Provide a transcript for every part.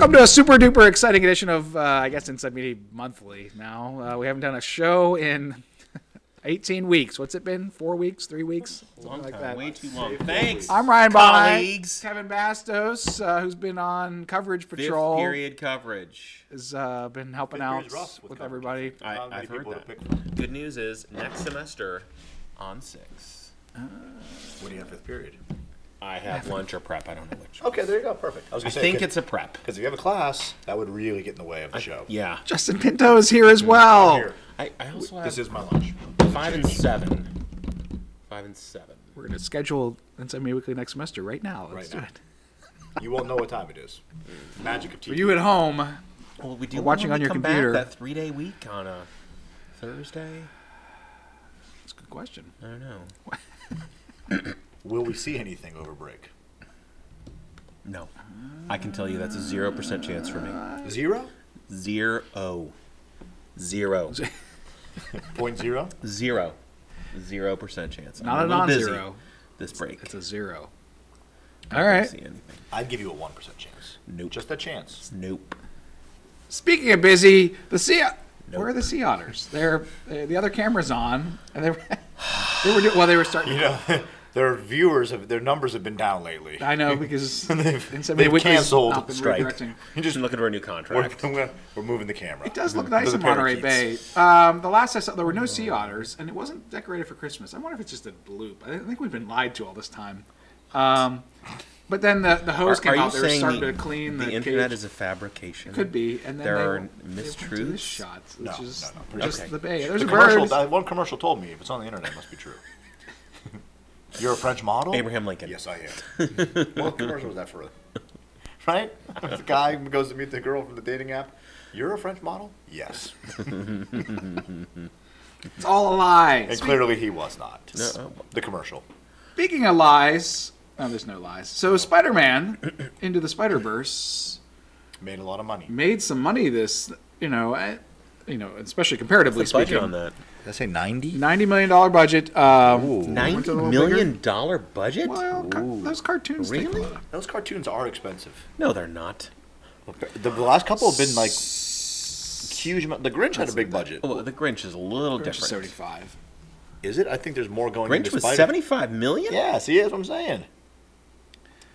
Welcome to a super duper exciting edition of, I guess, Inside Media Monthly now. We haven't done a show in 18 weeks. What's it been? 4 weeks? 3 weeks? Long time. Like that. Way too long. Thanks. I'm Ryan Bonnie. Kevin Bastos, who's been on Coverage Patrol. Fifth period coverage. Has been helping out with everybody. I've heard that. Good news is next semester on 6. What do you have fifth period? I have lunch or prep. I don't know which. Okay, there you go. Perfect. I think it's a prep. Because if you have a class, that would really get in the way of the show. Yeah. Justin Pinto is here as well. Here. I also have this is my lunch. 5 and 7. 5 and 7. We're going to schedule Inside Media Weekly next semester right now. Let's do it. You won't know what time it is. Magic of TV. For you at home, well, we do watching on your computer. Back that 3-day week on a Thursday? That's a good question. I don't know. Will we see anything over break? No. I can tell you that's a 0% chance for me. Zero? 0. 0.0? 0. 0% chance. Not a non-zero. This break. It's a 0. All right. I can't see anything. I'd give you a 1% chance. Nope. Just a chance. Nope. Speaking of busy, the sea. Nope. Where are the sea otters? They're the other camera's on, and they were starting. You know. Their viewers, their numbers have been down lately. I know, because they've canceled. Strike. You're just looking for a new contract. We're moving the camera. It does look nice in Monterey Bay. The last I saw, there were no sea otters, and it wasn't decorated for Christmas. I wonder if it's just a bloop. I think we've been lied to all this time. But then the hose came out. They were starting to clean the internet cage. Is a fabrication. It could be. And then there are mistruths. Shots. No, just, no. Just okay. The bay. There's a bird. One commercial told me if it's on the internet, it must be true. You're a French model? Abraham Lincoln. Yes, I am. What commercial was that for? Right? The guy who goes to meet the girl from the dating app. You're a French model? Yes. It's all a lie. And clearly he was not. No. The commercial. Speaking of lies. No, there's no lies. So Spider-Man Into the Spider-Verse. Made a lot of money. Made some money this, especially comparatively speaking. On that. Did I say 90? $90 million budget. $90 million budget? Well, those cartoons. Really? Those cartoons are expensive. No, they're not. Okay. The last couple have been like huge. The Grinch had a big budget. Oh, the Grinch is a little different. 75. Is it? I think there's more going. Grinch was 75 million. Yeah, see, that's what I'm saying.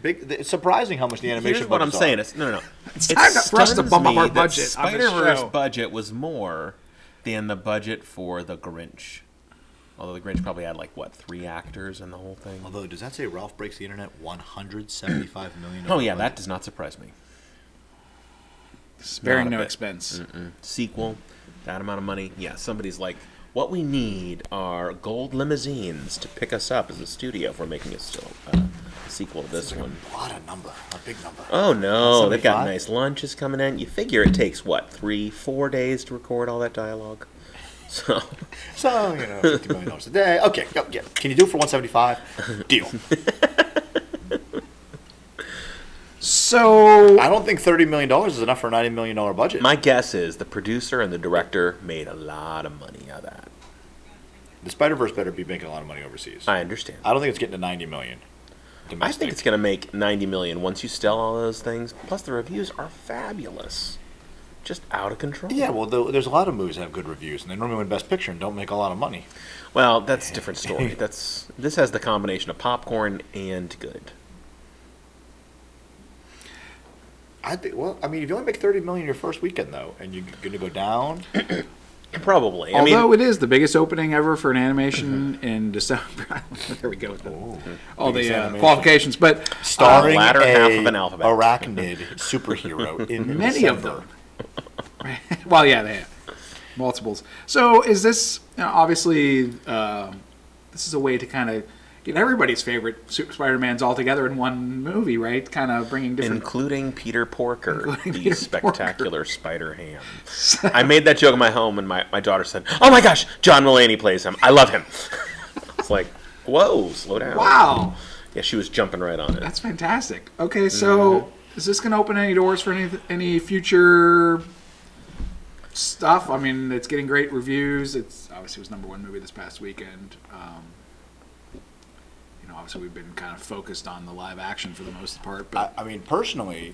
Big. It's surprising how much the animation. Here's what I'm saying. No. It's time for us to bump up our budget. Spider-Verse budget was more than the budget for the Grinch, although the Grinch probably had like what 3 actors in the whole thing. Although, does that say Ralph Breaks the Internet $175 million? Oh yeah, budget? That does not surprise me. Sparing no expense. Sequel, that amount of money. Yeah, somebody's like, what we need are gold limousines to pick us up as a studio if we're making a sequel to this one. A lot of number, a big number. Oh no, they've got nice lunches coming in. You figure it takes what 3-4 days to record all that dialogue, so you know, $50 million a day. Okay, yeah. Can you do it for $175? Deal. So I don't think $30 million is enough for a $90 million budget. My guess is the producer and the director made a lot of money out of that. The Spider-Verse better be making a lot of money overseas. I understand. I don't think it's getting to $90 million. I think it's going to make $90 million once you sell all those things. Plus, the reviews are fabulous, just out of control. Yeah, well, there's a lot of movies that have good reviews, and they normally win Best Picture and don't make a lot of money. Well, that's a different story. This has the combination of popcorn and good. I think. Well, I mean, if you only make $30 million your first weekend, though, and you're going to go down. Probably. Although it is the biggest opening ever for an animation in December. There we go with all the qualifications. But starring latter half of an alphabet arachnid superhero in many of them. Well, yeah, they have multiples. So is this obviously this is a way to kind of get everybody's favorite Spider-Mans all together in one movie, right? Kind of bringing different... Including Peter Porker, the spectacular Spider-Ham. So. I made that joke in my home, and my daughter said, "Oh my gosh, John Mulaney plays him. I love him." It's like, whoa, slow down. Wow. Yeah, she was jumping right on it. That's fantastic. Okay, so is this going to open any doors for any future stuff? I mean, it's getting great reviews. It's obviously was number 1 movie this past weekend. Obviously, we've been kind of focused on the live action for the most part. But I mean, personally,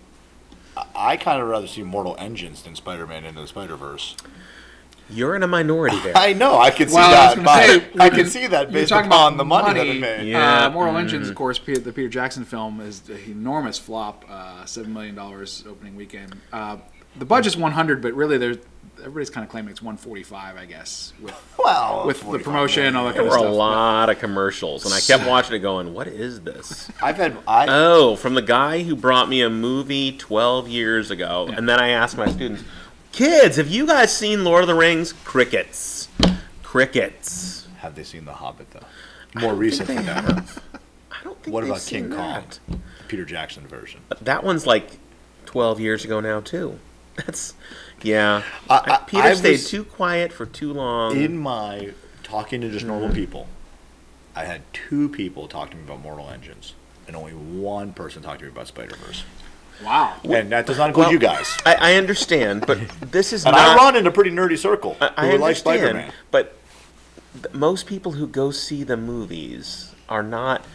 I kind of rather see Mortal Engines than Spider-Man Into the Spider-Verse. You're in a minority there. I know. I can see that. I can see that based upon the money that it made. Yeah. Mortal Engines, of course, the Peter Jackson film, is an enormous flop. $7 million opening weekend. The budget's 100, but really there's... everybody's kind of claiming it's 145, I guess. With the promotion and all that kind of stuff. There were a lot of commercials, and I kept watching it, going, "What is this?" From the guy who brought me a movie 12 years ago, and then I asked my students, "Kids, have you guys seen Lord of the Rings?" Crickets, crickets. Have they seen The Hobbit though? More recently, never. I don't think. What about King Kong? The Peter Jackson version. But that one's like 12 years ago now too. That's. Yeah, Peter stayed too quiet for too long. In my talking to just normal people, I had two people talk to me about Mortal Engines, and only one person talked to me about Spider-Verse. Wow. And that does not include you guys. I understand, but this is I run in a pretty nerdy circle. I like Spider-Man. But most people who go see the movies are not,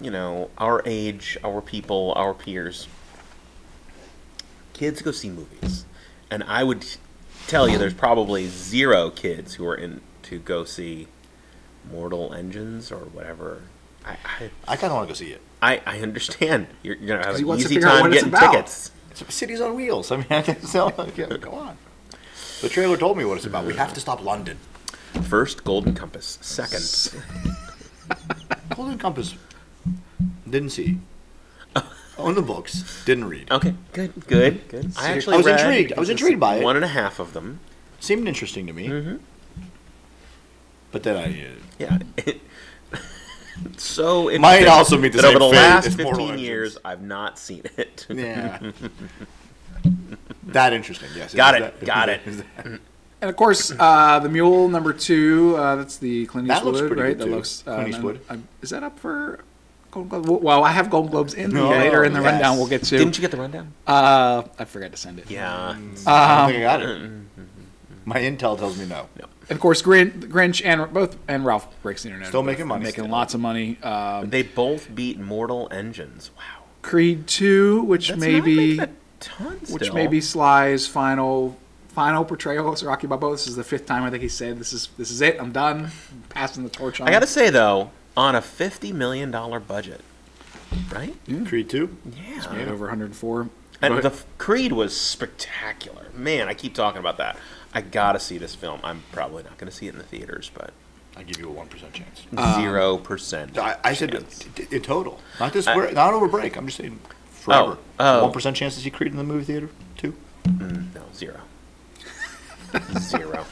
you know, our age, our people, our peers. Kids go see movies, and I would tell you there's probably zero kids who are in to go see Mortal Engines or whatever. I kind of want to go see it. I understand you're gonna have an easy time getting tickets. It's a cities on wheels. I mean, I can sell. Go on. The trailer told me what it's about. We have to stop London. First, Golden Compass. Second, Golden Compass. Didn't see. Own the books, didn't read. Okay, good. I was intrigued by it. One and a half of them seemed interesting to me. But then so it might also meet the same fate. Over the last 15 years, I've not seen it. Yeah, that interesting. Yes, got it. And of course, The Mule '2. That's the Clint Eastwood, right? That looks Clint Eastwood. Is that up for? Well, I have Golden Globes in later in the rundown. We'll get to. Didn't you get the rundown? I forgot to send it. Yeah, I don't think I got it. My intel tells me no. And of course, Grinch and Ralph Breaks the Internet still making money, lots of money. They both beat Mortal Engines. Wow. Creed II, which may be Sly's final portrayal of Rocky Balboa. This is the 5th time I think he said this is it. I'm done. I'm passing the torch on. I gotta say though. On a $50 million budget, right? Mm. Creed II? Yeah. It's made over 104. And the Creed was spectacular. Man, I keep talking about that. I got to see this film. I'm probably not going to see it in the theaters, but... I give you a 1% chance. 0% I said in total. Not this. Not over break. I'm just saying forever. 1% chance to see Creed in the movie theater, too? No, zero. Zero.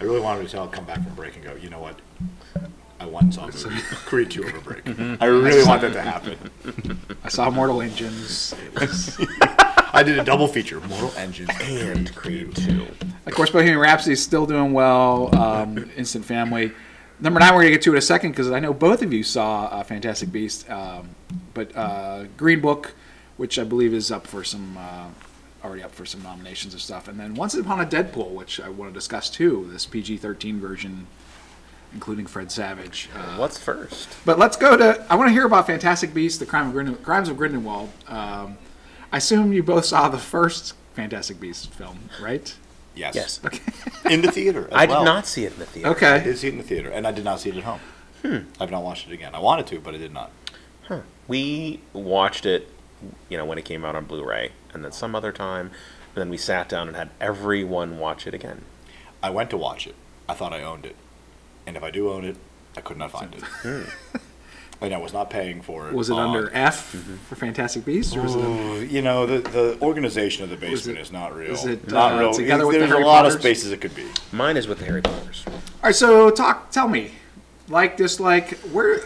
I really wanted to come back from break and go, you know what? I once saw Creed 2 over break. I really want that to happen. I saw Mortal Engines. I did a double feature, Mortal Engines and Creed 2. Of course, Bohemian Rhapsody is still doing well. Instant Family. Number 9, we're going to get to in a second because I know both of you saw Fantastic Beasts. But Green Book, which I believe is already up for some nominations and stuff. And then Once Upon a Deadpool, which I want to discuss too, this PG-13 version. Including Fred Savage. What's first? But let's go to... I want to hear about Fantastic Beasts, The Crimes of Grindelwald. I assume you both saw the first Fantastic Beasts film, right? Yes. Okay. In the theater. I did not see it in the theater. Okay. I did see it in the theater, and I did not see it at home. I've not watched it again. I wanted to, but I did not. We watched it, you know, when it came out on Blu-ray, and then some other time, and then we sat down and had everyone watch it again. I went to watch it. I thought I owned it. And if I do own it, I could not find it. And I was not paying for it. Was it under F for Fantastic Beasts? Or was it you know, the organization of the basement is not real. Is it not real? There's a lot of spaces it could be. Mine is with the Harry Potters. All right, so tell me. Like, dislike, where's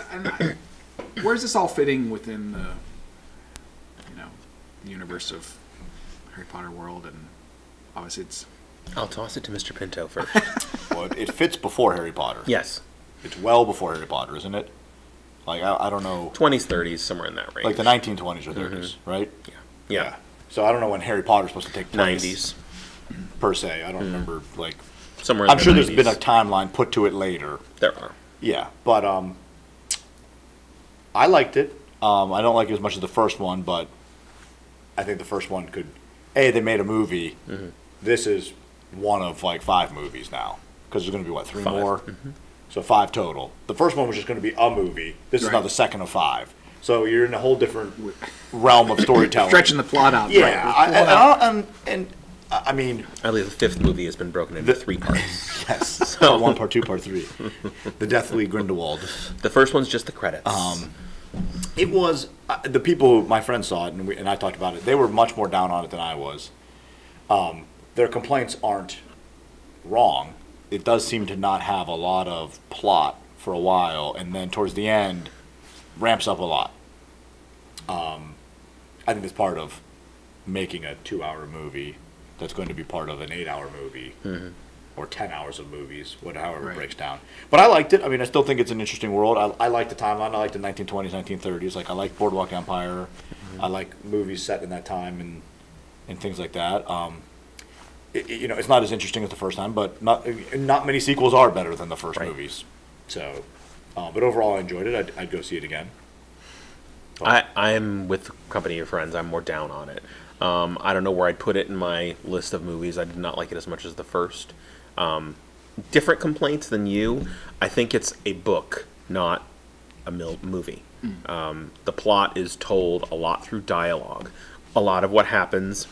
this all fitting within the, you know, the universe of Harry Potter world? And obviously it's... I'll toss it to Mr. Pinto first. Well, it fits before Harry Potter. Yes. It's well before Harry Potter, isn't it? Like, I don't know. 20s, 30s, somewhere in that range. Like the 1920s or 30s, right? Yeah. So I don't know when Harry Potter's supposed to take place. 90s. Per se. I don't remember, like... Somewhere in the 90s. I'm sure there's been a timeline put to it later. There are. Yeah. But I liked it. I don't like it as much as the first one, but I think the first one could, A, they made a movie. Mm-hmm. This is one of like 5 movies now, because there's going to be, what, 3 5. More? Mm-hmm. So 5 total. The first one was just going to be a movie. This is now the second of 5. So you're in a whole different realm of storytelling. Stretching the plot out. Yeah. Right. I mean... At least the 5th movie has been broken into 3 parts. Yes. So. Part 1, part 2, part 3. The Deathly Grindelwald. The first one's just the credits. It was... the people, my friends saw it, and I talked about it. They were much more down on it than I was. Their complaints aren't wrong. It does seem to not have a lot of plot for a while, and then towards the end, ramps up a lot. I think it's part of making a 2-hour movie that's going to be part of an 8-hour movie, mm-hmm. or 10 hours of movies, however it breaks down. But I liked it. I mean, I still think it's an interesting world. I like the timeline. I like the 1920s, 1930s. Like, I like Boardwalk Empire. Mm-hmm. I like movies set in that time and things like that. You know, it's not as interesting as the first time, but not many sequels are better than the first movies. So, but overall, I enjoyed it. I'd go see it again. Oh. I'm with the company of friends. I'm more down on it. I don't know where I'd put it in my list of movies. I did not like it as much as the first. Different complaints than you. I think it's a book, not a movie. Mm. The plot is told a lot through dialogue. A lot of what happens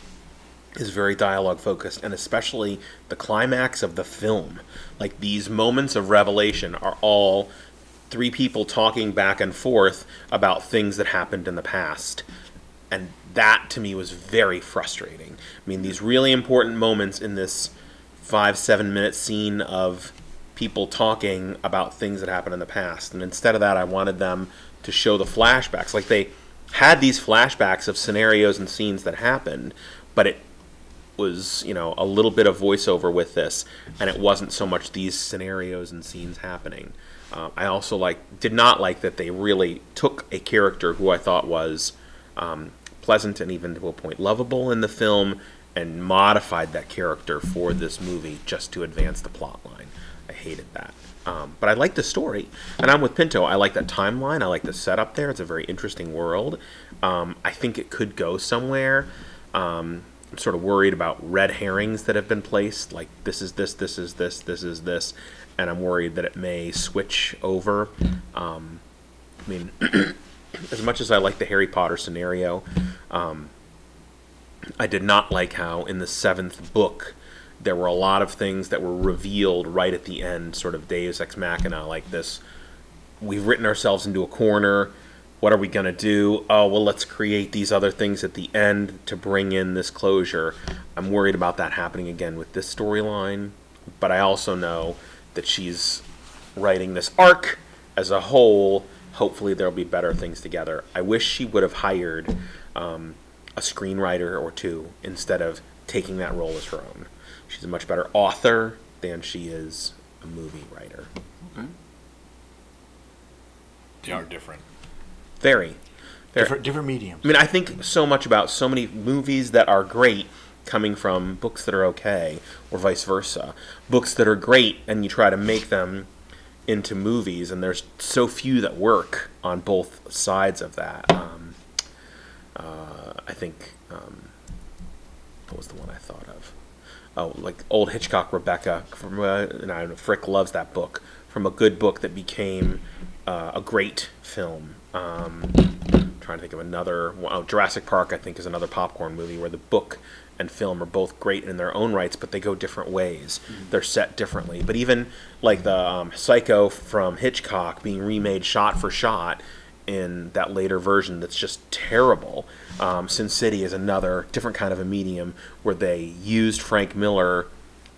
is very dialogue focused, and especially the climax of the film. Like, these moments of revelation are all 3 people talking back and forth about things that happened in the past. And that, to me, was very frustrating. I mean, these really important moments in this 5-7 minute scene of people talking about things that happened in the past. And instead of that, I wanted them to show the flashbacks. Like, they had these flashbacks of scenarios and scenes that happened, but it was, you know, a little bit of voiceover with this, and it wasn't so much these scenarios and scenes happening. I also did not like that they really took a character who I thought was pleasant and even to a point lovable in the film, and modified that character for this movie just to advance the plot line. I hated that. But I like the story, and I'm with Pinto. I like that timeline. I like the setup there. It's a very interesting world. I think it could go somewhere. I'm sort of worried about red herrings that have been placed, like this is this, this is this, this is this, and I'm worried that it may switch over. I mean, as much as I like the Harry Potter scenario, I did not like how in the 7th book there were a lot of things that were revealed right at the end, sort of Deus Ex Machina, like this, we've written ourselves into a corner. What are we going to do? Oh, well, let's create these other things at the end to bring in this closure. I'm worried about that happening again with this storyline. But I also know that she's writing this arc as a whole. Hopefully there'll be better things together. I wish she would have hired a screenwriter or 2 instead of taking that role as her own. She's a much better author than she is a movie writer. Okay. They are different. Very. Different mediums. I mean, I think so much about so many movies that are great coming from books that are okay, or vice versa. Books that are great, and you try to make them into movies, and there's so few that work on both sides of that. I think, what was the one I thought of? Oh, like old Hitchcock, Rebecca, from, and I don't know, Frick loves that book, from a good book that became a great film. I'm trying to think of another one. Oh, Jurassic Park, I think, is another popcorn movie where the book and film are both great in their own rights, but they go different ways. Mm-hmm. They're set differently. But even like the Psycho from Hitchcock being remade shot for shot in that later version that's just terrible. Sin City is another different kind of a medium where they used Frank Miller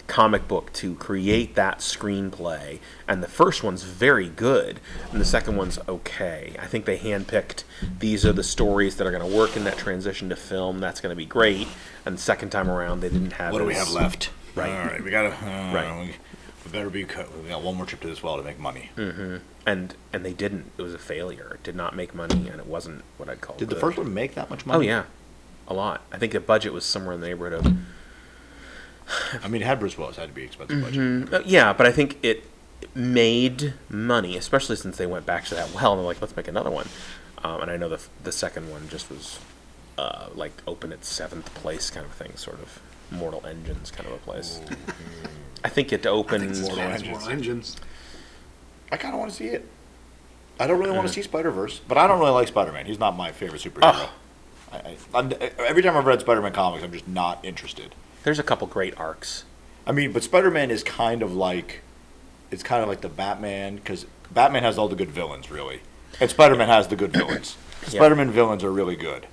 comic book to create that screenplay, and the first one's very good and the second one's okay. I think they handpicked, these are the stories that are going to work in that transition to film, that's going to be great, and the second time around they didn't have what do we have left? Right. All right, we gotta we better be cut. We got one more trip to this well to make money. Mm-hmm. And they didn't. It was a failure. It did not make money, and it wasn't what I'd call good. The first one make that much money? Oh yeah, a lot. I think the budget was somewhere in the neighborhood of, I mean, it had Bruce Willis, had to be an expensive budget. Yeah, but I think it made money, especially since they went back to that well, and they're like, let's make another one. And I know the second one just was like open at 7th place kind of thing, sort of Mortal Engines kind of a place. I think it opens Mortal Engines. I kind of want to see it. I don't really want to see Spider-Verse, but I don't really like Spider-Man. He's not my favorite superhero. Every time I've read Spider-Man comics, I'm just not interested. There's a couple great arcs. I mean, but Spider-Man is kind of like, it's kind of like the Batman, because Batman has all the good villains, really. And Spider-Man has the good villains. Spider-Man villains are really good.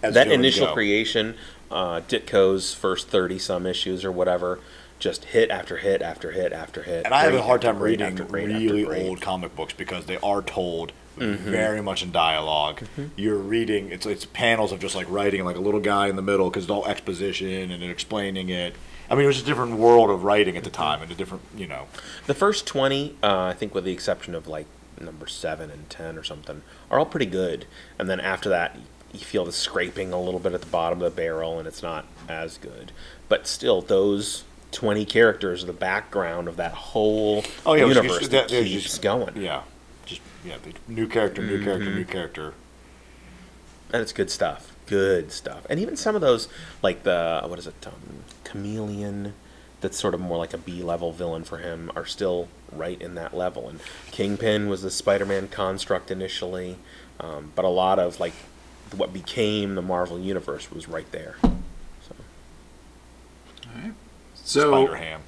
That initial creation, Ditko's first 30-some issues or whatever, just hit after hit after hit after hit. And I have a hard time reading really old comic books because they are told very much in dialogue. You're reading, it's panels of just like writing, like a little guy in the middle, because it's all exposition and explaining it. I mean, it was a different world of writing at the time and a different, you know. The first 20, I think with the exception of like number 7 and 10 or something, are all pretty good. And then after that, you feel the scraping a little bit at the bottom of the barrel, and it's not as good. But still, those 20 characters are the background of that whole universe that keeps going. Yeah. New character, new character, new character. And it's good stuff. Good stuff. And even some of those, like the, what is it, Chameleon, that's sort of more like a B-level villain for him, are still right in that level. And Kingpin was the Spider-Man construct initially, but a lot of, like, what became the Marvel Universe was right there. So. All right. So, Spider-Ham.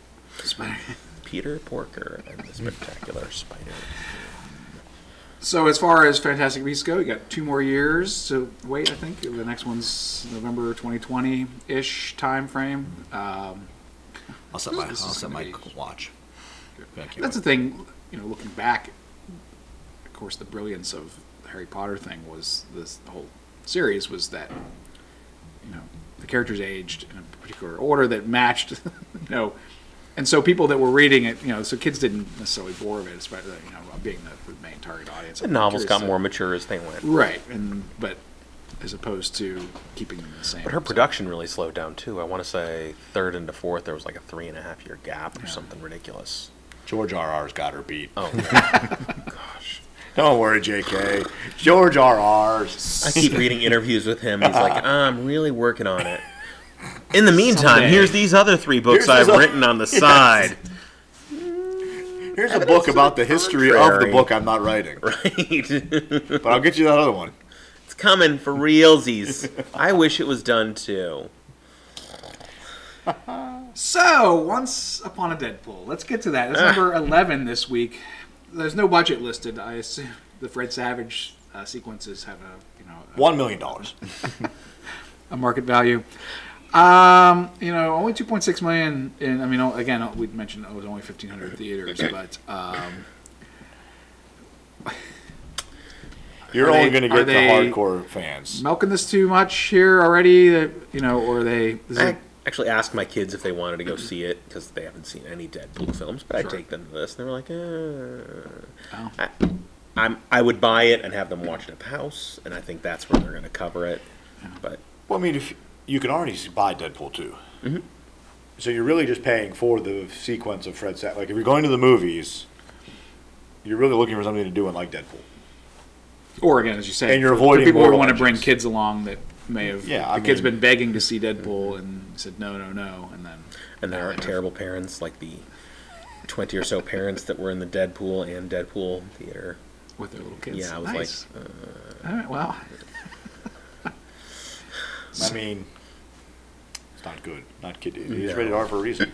Peter Porker and the Spectacular Spider. So as far as Fantastic Beasts go, you got 2 more years to wait, I think. The next one's November 2020-ish time frame. I'll set my watch. Thank you. That's the thing, you know, looking back, of course, the brilliance of the Harry Potter thing was this whole series was that, you know, the characters aged in a particular order that matched, you know, and so people that were reading it, you know, so kids didn't necessarily bore of it, especially, you know, being the main target audience. The novels got more mature as they went. Right, but as opposed to keeping them the same. But her production really slowed down, too. I want to say 3rd into 4th, there was like a 3.5-year gap or something ridiculous. George R.R.'s got her beat. Oh, gosh. Don't worry, J.K. George R.R.'s. I keep reading interviews with him. He's like, I'm really working on it. In the meantime, here's these other 3 books I've written on the side. Here's a book about the history of the book I'm not writing. Right. But I'll get you that other one. It's coming for realsies. I wish it was done too. So, Once Upon a Deadpool. Let's get to that. That's number 11 this week. There's no budget listed. I assume the Fred Savage sequences have a $1 million. A market value. Only $2.6 million. I mean, again, we mentioned it was only 1,500 theaters, but you're only going to get the hardcore fans. Milking this too much here already, or are they? I actually asked my kids if they wanted to go see it because they haven't seen any Deadpool films, but I take them to this, and they were like, I would buy it and have them watch it at the house, and I think that's where they're going to cover it. But you can already buy Deadpool 2. Mm-hmm. So you're really just paying for the sequence of Fred Savage. Like, if you're going to the movies, you're really looking for something to do and like Deadpool. Or, again, as you say, and you're avoiding people who want to bring kids along that may have... Yeah, the kid's been begging to see Deadpool and said, no, and then... And there are terrible parents, like the 20 or so parents that were in the Deadpool theater. With their little kids. Yeah, I was like... All right, wow. I mean, it's not good. Not kid. It's rated R for a reason.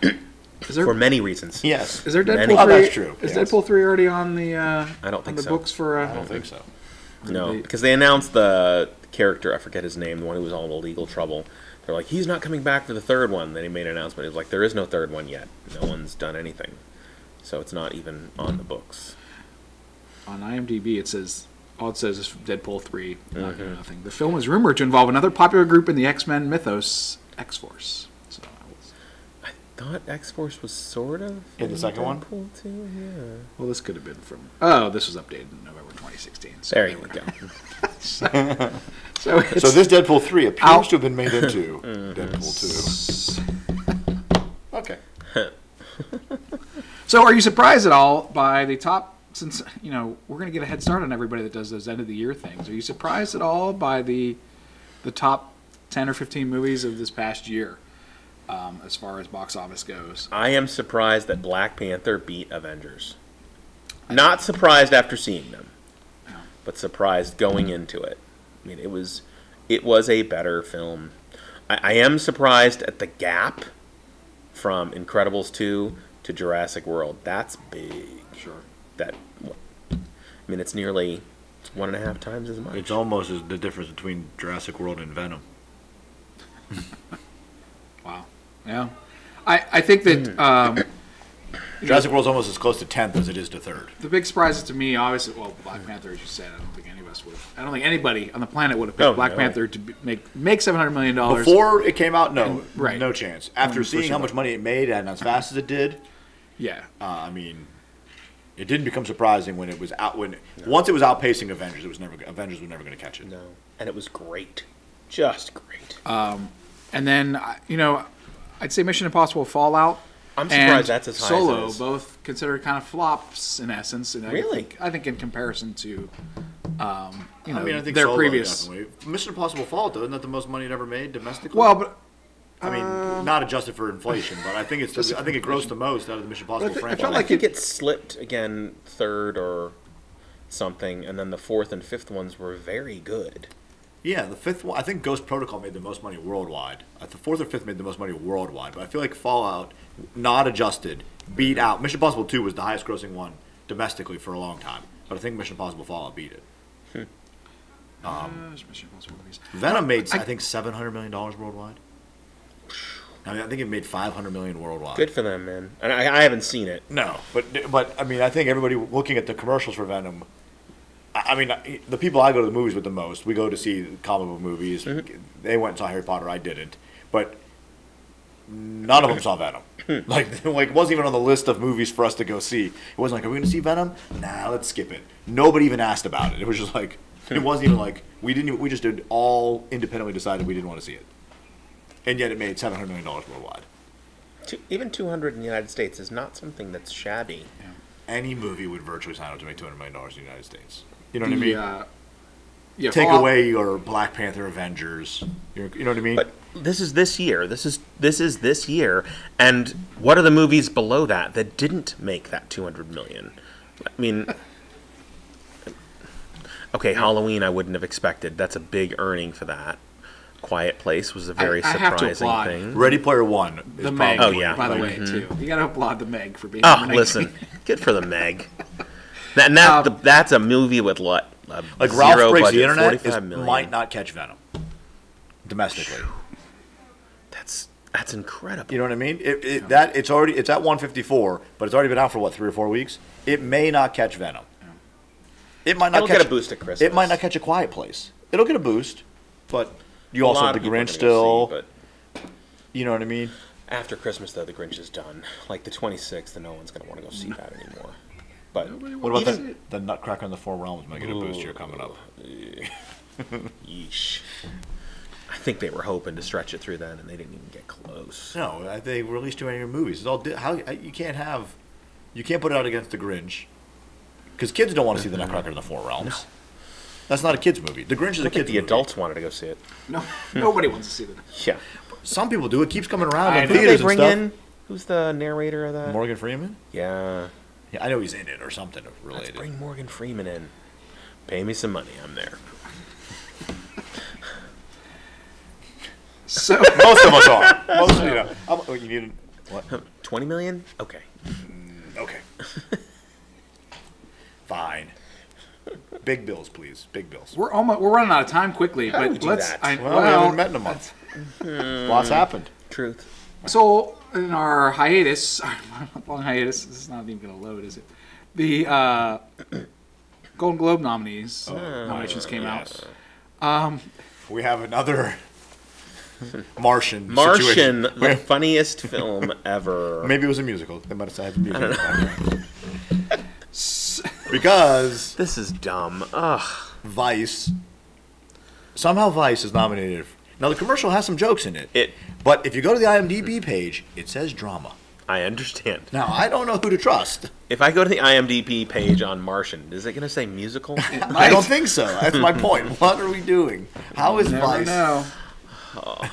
For many reasons. Yes. Is there Deadpool 3? Oh, that's true. Is Deadpool 3 already on the? I don't think so. Books for? I don't think so. No, because they announced the character. I forget his name. The one who was all in legal trouble. They're like, he's not coming back for the 3rd one. Then he made an announcement. He was like, there is no 3rd one yet. No one's done anything, so it's not even on the books. On IMDb, it says. All it says is Deadpool 3, nothing. The film is rumored to involve another popular group in the X-Men mythos, X-Force. So I thought X-Force was sort of... In the second one? Deadpool 2, yeah. Well, this could have been from... Oh, this was updated in November 2016. So there you go. So this Deadpool 3 appears to have been made into Deadpool 2. Okay. So are you surprised at all by the top... Since, we're going to get a head start on everybody that does those end-of-the-year things. Are you surprised at all by the the top 10 or 15 movies of this past year as far as box office goes. I am surprised that Black Panther beat Avengers. Not surprised after seeing them, but surprised going into it. I mean, it was a better film. I am surprised at the gap from Incredibles 2 to Jurassic World. That's big. Sure. That, I mean, it's nearly 1.5 times as much. It's almost as the difference between Jurassic World and Venom. Wow. Yeah. I think that Jurassic World's almost as close to 10th as it is to 3rd. The big surprises to me, obviously, well, Black Panther, as you said, I don't think any of us would. I don't think anybody on the planet would have picked Black Panther to make $700 million. Before it came out, no. And, right. No chance. After seeing how much money it made and as fast as it did, yeah. I mean, it didn't become surprising when it was out. Once it was outpacing Avengers, Avengers were never going to catch it. No. And it was great. Just great. And then, you know, I'd say Mission Impossible Fallout. I'm surprised that's as high Solo, as Solo, both considered kind of flops in essence. And really? I think in comparison to you know, I mean, I think their Solo previous... Definitely. Mission Impossible Fallout, though, isn't that the most money it ever made domestically? Well, but... I mean, not adjusted for inflation, but I think it grossed the most out of the Mission Impossible franchise. I felt like it gets slipped again third or something, and then the fourth and fifth ones were very good. Yeah, the fifth one, I think Ghost Protocol made the most money worldwide. The fourth or fifth made the most money worldwide, but I feel like Fallout, not adjusted, beat out. Mission Impossible 2 was the highest grossing one domestically for a long time, but I think Mission Impossible Fallout beat it. Mission Impossible movies. Venom made, I think, $700 million worldwide. I mean, I think it made $500 million worldwide. Good for them, man. And I haven't seen it. No, but I mean, I think everybody looking at the commercials for Venom, I mean, the people I go to the movies with the most, we go to see comic book movies. Mm-hmm. They went and saw Harry Potter. I didn't. But none of them saw Venom. Like, it wasn't even on the list of movies for us to go see. It wasn't like, are we going to see Venom? Nah, let's skip it. Nobody even asked about it. It was just like, it wasn't even like, we just did all independently decided we didn't want to see it. And yet it made $700 million worldwide. Even 200 in the United States is not something that's shabby. Yeah. Any movie would virtually sign up to make $200 million in the United States. You know what I mean? Yeah, take away your Black Panther, Avengers. You know what I mean? But this is this year. This is this year. And what are the movies below that that didn't make that $200 million? I mean... Okay, Halloween I wouldn't have expected. That's a big earning for that. Quiet Place was a very surprising thing. Ready Player One. Is the Meg, oh, yeah. By the way, too. You got to applaud the Meg for being listen. Good for the Meg. That's a movie with what? Like Ralph Breaks the Internet might not catch Venom domestically. That's incredible. You know what I mean? It's at 154, but it's already been out for what, 3 or 4 weeks? It may not catch Venom. It might not get a boost at Christmas. It might not catch A Quiet Place. It'll get a boost, but... You also have The Grinch still. You know what I mean? After Christmas, though, The Grinch is done. Like the 26th, and no one's going to want to go see that anymore. But what about the Nutcracker and the Four Realms might get a boost here coming up? Yeesh. I think they were hoping to stretch it through then, and they didn't even get close. No, they released too many movies. It's all you can't put it out against The Grinch because kids don't want to see the Nutcracker and the Four Realms. No. That's not a kid's movie. The Grinch is a kid's movie. The adults wanted to go see it. No, nobody wants to see it. Yeah. Some people do. It keeps coming around in theaters and stuff. They bring in, who's the narrator of that? Morgan Freeman? Yeah. Yeah, I know he's in it or something related. Let's bring Morgan Freeman in. Pay me some money. I'm there. So most of us are. Most of you know. You need what? 20 million? Okay. Okay. Fine. Big bills, please. Big bills. We're running out of time quickly, but we haven't met in a month. Lots happened. Truth. So in our hiatus, long hiatus. This is not even going to load, is it? The Golden Globe nominations came out. We have another Martian, the funniest film ever. Maybe it was a musical. They might have said musical. I don't know. Because this is dumb. Ugh. Somehow Vice is nominated. Now the commercial has some jokes in it. But if you go to the IMDb page, it says drama. I understand. Now, I don't know who to trust. If I go to the IMDb page on Martian, is it going to say musical? I don't think so. That's my point. What are we doing? How is Vice? No. Oh.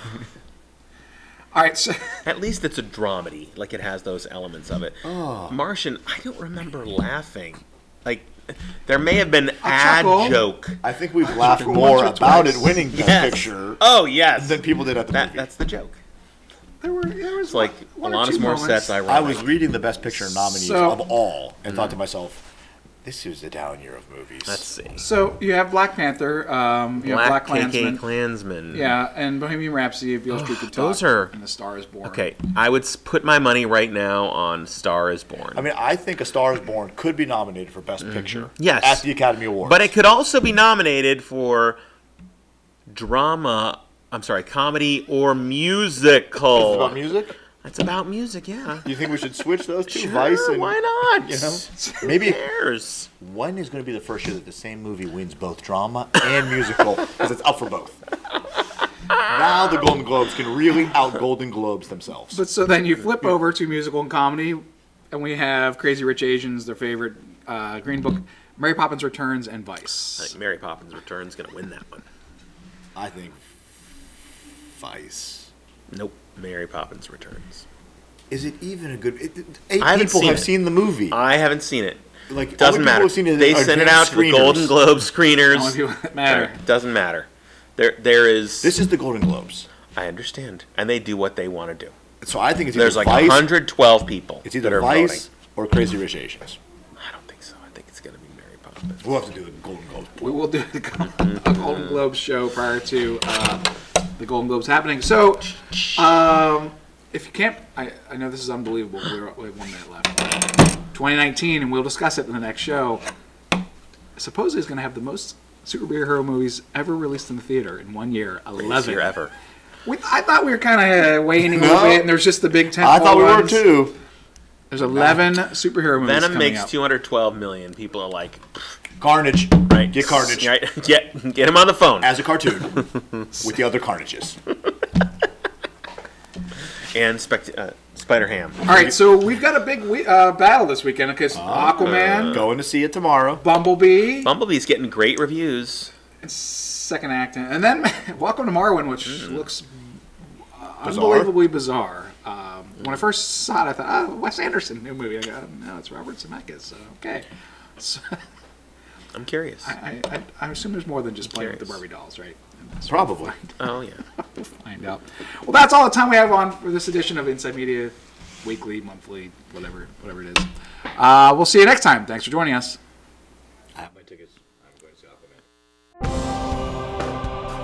All right, so at least it's a dramedy. Like, it has those elements of it. Oh. Martian, I don't remember laughing. Like, there may have been a joke. I think we've laughed more about it winning that picture. Oh, yes. Than people did at the movie. That's the joke. There was like Alanis Morissette's ironic. I was reading the Best Picture nominees of all and thought to myself, this is the down year of movies. Let's see. So you have Black Panther, you have Black Klansman. Yeah, and Bohemian Rhapsody, Beale Street Could Talk, and A Star Is Born. Okay, I would put my money right now on Star Is Born. I mean, I think A Star Is Born could be nominated for Best Picture at the Academy Awards. But it could also be nominated for drama... I'm sorry, comedy or musical. It's about music? It's about music, yeah. You think we should switch those two? Sure, Vice and, why not? You know, maybe. Who cares? When is going to be the first year that the same movie wins both drama and musical? Because it's up for both. Now the Golden Globes can really out Golden Globes themselves. But so then you flip over to musical and comedy, and we have Crazy Rich Asians, their favorite, Green Book, Mary Poppins Returns, and Vice. I think Mary Poppins Returns is going to win that one. I think... Vice. Nope. Mary Poppins Returns. Is it even a good... Eight people have seen the movie. I haven't seen it. Like, it doesn't matter. They sent it out to the Golden Globe screeners. The only matter. Doesn't matter. There is... This is the Golden Globes. I understand. And they do what they want to do. So I think it's either There's like Vice, 112 people. It's either Vice or Crazy Rich Asians. I don't think so. I think it's going to be Mary Poppins. We'll have to do the Golden Globes. We will do the Golden Globes show prior to... the Golden Globe's happening. So, if you can't... I know this is unbelievable. We have 1 minute left. 2019, and we'll discuss it in the next show. Supposedly it's going to have the most superhero movies ever released in the theater in 1 year. 11. Year ever. I thought we were kind of waning a little bit, and there's just the big 10. I thought we were, too. There's 11 superhero movies Venom makes up. 212 million. People are like... Carnage. Right. Get Carnage. Right. Get him on the phone. As a cartoon. With the other Carnages. And Spider-Ham. All right, so we've got a big battle this weekend. Okay, so Aquaman. Going to see it tomorrow. Bumblebee. Bumblebee's getting great reviews. It's second act. And then Welcome to Marwen, which looks unbelievably bizarre. When I first saw it, I thought, Wes Anderson, new movie. I go, no, it's Robert Zemeckis. Okay. So... I'm curious. I assume there's more than just playing with the Barbie dolls, right? Probably. Oh, yeah. We'll find out. Well, that's all the time we have on for this edition of Inside Media, weekly, monthly, whatever it is. We'll see you next time. Thanks for joining us. I have my tickets. I'm going to see Aquaman.